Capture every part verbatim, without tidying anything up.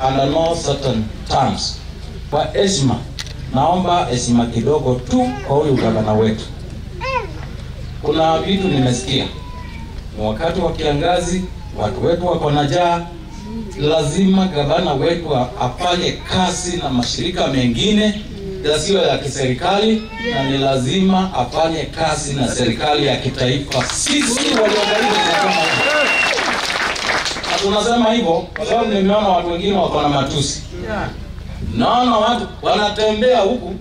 under no certain terms. Kwa heshima, naomba heshima kidogo tu kwa huyu gavana wetu. Kuna vitu nimesikia. Wakati wa kiangazi, watu wetu wako na njaa. Lazima gavana wetu afanye kasi na mashirika mengine yasiyo ya kiserikali, na ni lazima afanye kasi na serikali ya kitaifa. Sisi waliogarini tunasema hivyo kwa sababu nimeona watu wengine wako na matusi. Naona watu wanatembea huku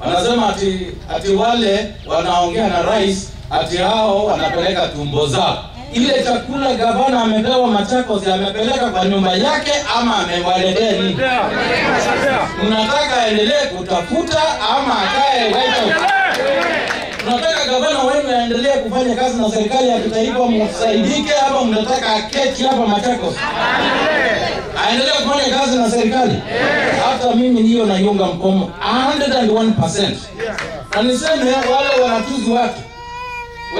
wanasema ati ati wale wanaongea na rais ati hao wanapeleka tumbo zao. Ile chakula gavana amepewa Machakos amepeleka kwa nyumba yake ama amewaletea nini? Unataka endelee kutafuta ama akae wewe? Unataka gavana wewe aendelee kufanya kazi na serikali ya kitaifa msaidike ama unataka aketi hapa Machakos? Aendelee kufanya kazi na serikali? Hata mimi hiyo naiunga mkono mia moja na moja asilimia. Na niseme wale wanatuzi wake.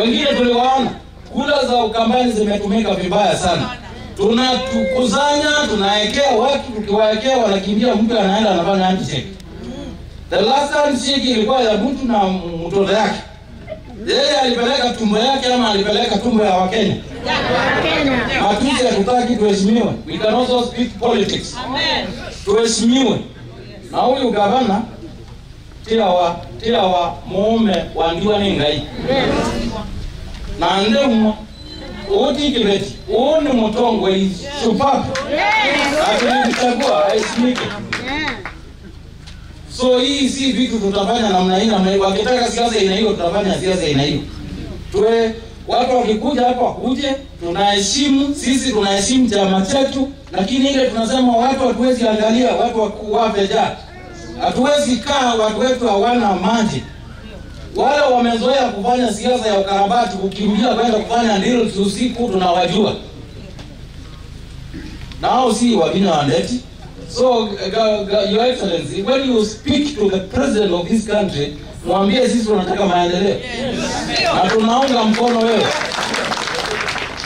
Wengine tuliwaona kula za ukambani zimetumika vibaya sana. Tunatukuzanya, tunaekea watu, tukiwaekea wanakimbia mtu anaenda anafanya anti-check. The last time check ilikuwa ya mtu na mtoto yake. Yeye alipeleka tumbo yake ama alipeleka tumbo ya Wakenya? Wakenya. Matuzi hatutaki tuheshimiwe. We can also speak politics. Amen. Tuheshimiwe. Na huyu gavana tiawa tiawa mume wandiwa ni ngai. Na ndemu oti kibeti oni mtongo hizi shupapu akinitagua ismike. So hii si vitu tutafanya namna hii namna hii. Wakitaka siasa ina hiyo tutafanya siasa ina hiyo. Tuwe watu wakikuja hapa wakuje tunaheshimu, sisi tunaheshimu chama chetu, lakini ile tunasema watu hatuwezi angalia watu wakuwapeja. Hatuwezi kaa watu wetu hawana maji. Wale wamezoea kufanya siasa ya ukarabati kukimbia kwenda kufanya deals usiku tunawajua. Nao si wabina wa ndeti. So Your Excellency, when you speak to the president of this country, mwambie sisi tunataka maendeleo. Na tunaunga mkono wewe.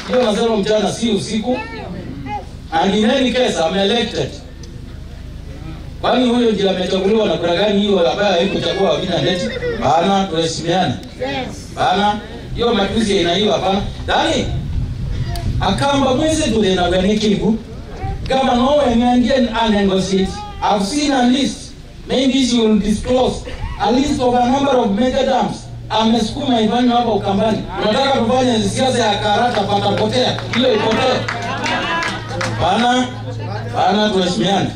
Hiyo nasema mchana si usiku. Angineni kesa am elected. Kwani huyo ndiye amechaguliwa na kura gani hiyo labda yuko chagua wabina ndeti? Bana tuheshimiane. Bana hiyo matuzi ina hiyo hapana. Dani akamba mwezi tule na wanikibu. Kama nawe niangie a negotiate. I've seen a list. Maybe she will disclose a list of a number of mega dams. Amesukuma Ivani hapa Ukambani. Unataka kufanya siasa ya karata patapotea. Ile ipotea. Bana bana tuheshimiane.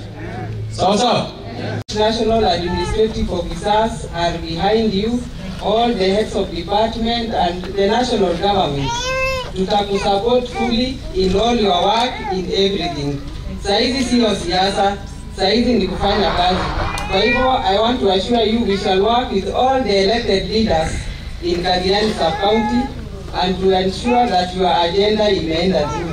Sawa sawa. National administrative officers are behind you, all the heads of department and the national government. Tutaku support fully in all your work, in everything. Saizi siyo siasa, saizi ni kufanya kazi. Kwa hivyo, I want to assure you we shall work with all the elected leaders in Kajiado Sub-County and to ensure that your agenda imeenda through.